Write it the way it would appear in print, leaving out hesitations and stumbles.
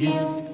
Hilft